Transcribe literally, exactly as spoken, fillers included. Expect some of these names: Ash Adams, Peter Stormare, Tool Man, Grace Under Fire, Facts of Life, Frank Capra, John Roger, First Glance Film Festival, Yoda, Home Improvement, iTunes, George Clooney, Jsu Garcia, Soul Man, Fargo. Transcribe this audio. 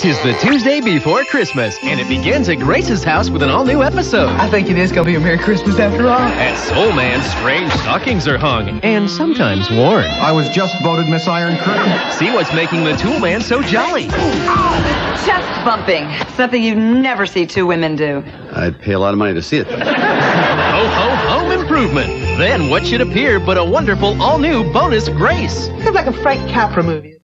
'Tis the Tuesday before Christmas, and it begins at Grace's house with an all-new episode. I think it is gonna be a Merry Christmas after all. At Soul Man, strange stockings are hung, and sometimes worn. I was just voted Miss Iron Curtain. See what's making the Tool Man so jolly. Oh, chest bumping. Something you never see two women do. I'd pay a lot of money to see it. Ho, ho, Home Improvement. Then what should appear but a wonderful all-new bonus Grace. Sounds like a Frank Capra movie.